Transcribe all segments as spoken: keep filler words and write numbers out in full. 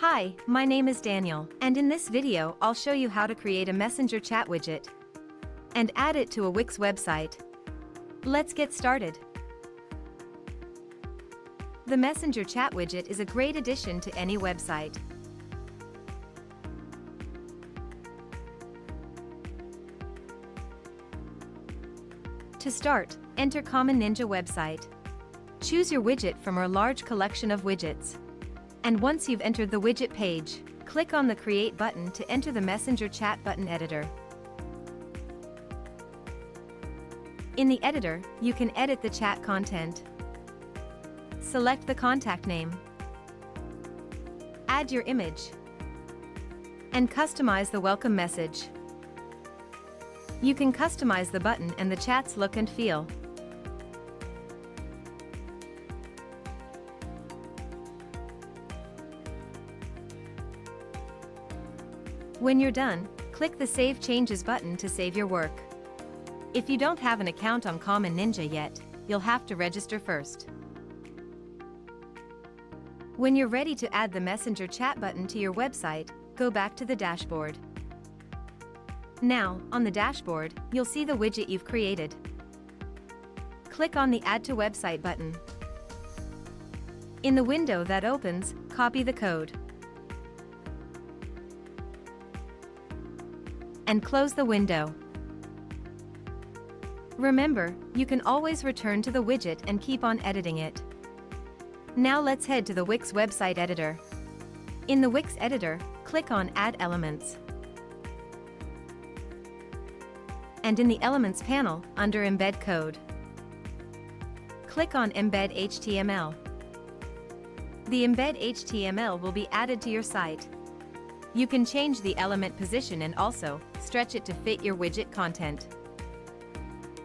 Hi, my name is Daniel, and in this video I'll show you how to create a Messenger chat widget and add it to a Wix website. Let's get started. The Messenger chat widget is a great addition to any website. To start, enter Common Ninja website. Choose your widget from our large collection of widgets. And once you've entered the widget page, click on the Create button to enter the Messenger chat button editor. In the editor, you can edit the chat content. Select the contact name. Add your image. And customize the welcome message. You can customize the button and the chat's look and feel. When you're done, click the Save Changes button to save your work. If you don't have an account on Common Ninja yet, you'll have to register first. When you're ready to add the Messenger chat button to your website, go back to the dashboard. Now, on the dashboard, you'll see the widget you've created. Click on the Add to Website button. In the window that opens, copy the code. And close the window. Remember, you can always return to the widget and keep on editing it. Now let's head to the Wix website editor. In the Wix editor, click on Add Elements. And in the Elements panel, under Embed Code, click on Embed H T M L. The Embed H T M L will be added to your site. You can change the element position and also stretch it to fit your widget content.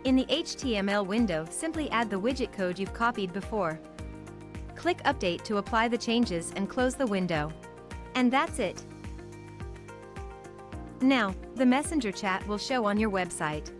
In the H T M L window, simply add the widget code you've copied before. Click Update to apply the changes and close the window. And that's it. Now, the Messenger chat will show on your website.